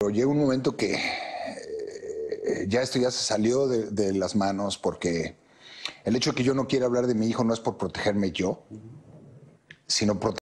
Pero llega un momento que ya esto ya se salió de las manos, porque el hecho de que yo no quiera hablar de mi hijo no es por protegerme yo, sino protegerme.